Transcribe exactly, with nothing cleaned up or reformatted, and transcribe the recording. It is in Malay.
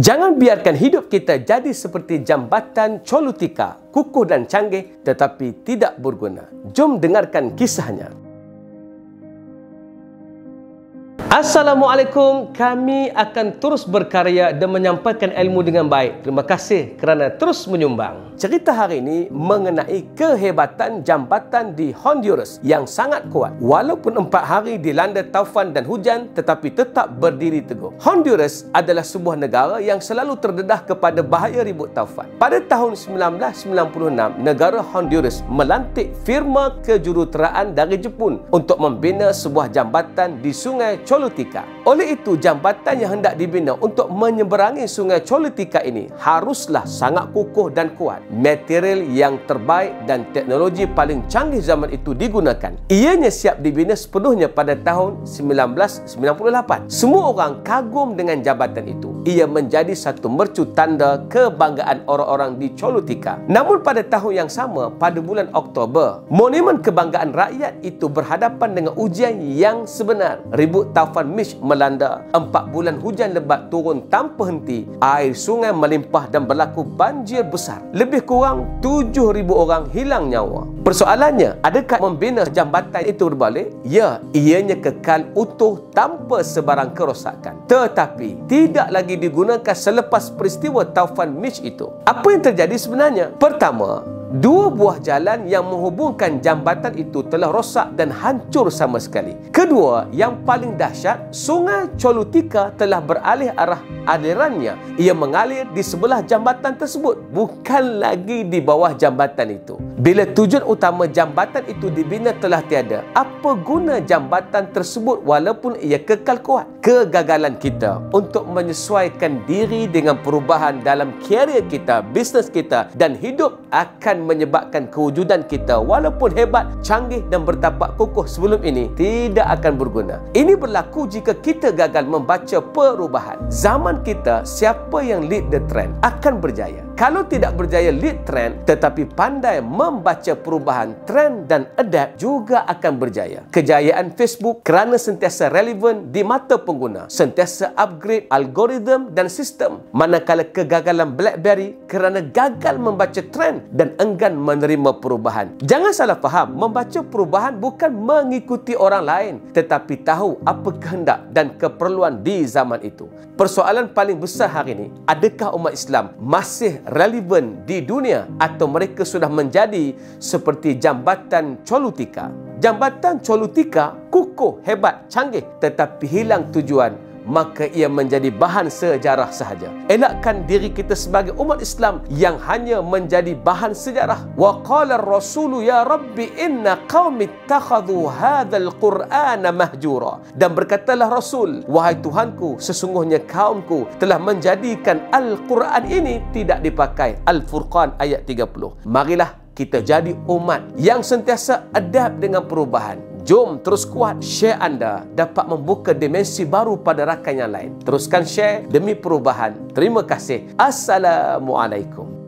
Jangan biarkan hidup kita jadi seperti jambatan Choluteca, kukuh dan canggih tetapi tidak berguna. Jom dengarkan kisahnya. Assalamualaikum, kami akan terus berkarya dan menyampaikan ilmu dengan baik. Terima kasih kerana terus menyumbang. Cerita hari ini mengenai kehebatan jambatan di Honduras yang sangat kuat. Walaupun empat hari dilanda taufan dan hujan tetapi tetap berdiri teguh. Honduras adalah sebuah negara yang selalu terdedah kepada bahaya ribut taufan. Pada tahun seribu sembilan ratus sembilan puluh enam, negara Honduras melantik firma kejuruteraan dari Jepun untuk membina sebuah jambatan di sungai Choluteca. Oleh itu, jambatan yang hendak dibina untuk menyeberangi sungai Choluteca ini haruslah sangat kukuh dan kuat. Material yang terbaik dan teknologi paling canggih zaman itu digunakan. Ianya siap dibina sepenuhnya pada tahun seribu sembilan ratus sembilan puluh lapan. Semua orang kagum dengan jambatan itu. Ia menjadi satu mercu tanda kebanggaan orang-orang di Choluteca. Namun pada tahun yang sama, pada bulan Oktober, monumen kebanggaan rakyat itu berhadapan dengan ujian yang sebenar. Ribut Taufan Mitch melanda, empat bulan hujan lebat turun tanpa henti, air sungai melimpah dan berlaku banjir besar. Lebih kurang tujuh ribu orang hilang nyawa. Persoalannya, adakah membina jambatan itu berbalik? Ya, ianya kekal utuh tanpa sebarang kerosakan. Tetapi, tidak lagi digunakan selepas peristiwa Taufan Mitch itu. Apa yang terjadi sebenarnya? Pertama, dua buah jalan yang menghubungkan jambatan itu telah rosak dan hancur sama sekali. Kedua, yang paling dahsyat, sungai Choluteca telah beralih arah alirannya. Ia mengalir di sebelah jambatan tersebut, bukan lagi di bawah jambatan itu. Bila tujuan utama jambatan itu dibina telah tiada, apa guna jambatan tersebut walaupun ia kekal kuat? Kegagalan kita untuk menyesuaikan diri dengan perubahan dalam karier kita, bisnes kita dan hidup akan menyebabkan kewujudan kita walaupun hebat, canggih dan bertapak kukuh sebelum ini tidak akan berguna. Ini berlaku jika kita gagal membaca perubahan. Zaman kita, siapa yang lead the trend akan berjaya. Kalau tidak berjaya lead trend tetapi pandai membaca perubahan trend dan adapt, juga akan berjaya. Kejayaan Facebook kerana sentiasa relevan di mata pengguna, sentiasa upgrade algoritma dan sistem. Manakala kegagalan Blackberry kerana gagal membaca trend dan enggan menerima perubahan. Jangan salah faham, membaca perubahan bukan mengikuti orang lain, tetapi tahu apa kehendak dan keperluan di zaman itu. Persoalan paling besar hari ini, adakah umat Islam masih relevan di dunia atau mereka sudah menjadi seperti jambatan Choluteca? Jambatan Choluteca kukuh, hebat, canggih tetapi hilang tujuan, maka ia menjadi bahan sejarah sahaja. Elakkan diri kita sebagai umat Islam yang hanya menjadi bahan sejarah. Wa qala ar-rasulu ya rabbi inna qaumi ittakhadhu hadzal qur'ana mahjura. Dan berkatalah Rasul, wahai Tuhanku, sesungguhnya kaumku telah menjadikan Al-Quran ini tidak dipakai. Al-Furqan ayat tiga puluh. Marilah kita jadi umat yang sentiasa adapt dengan perubahan. Jom terus kuat, share anda dapat membuka dimensi baru pada rakan yang lain. Teruskan share demi perubahan. Terima kasih. Assalamualaikum.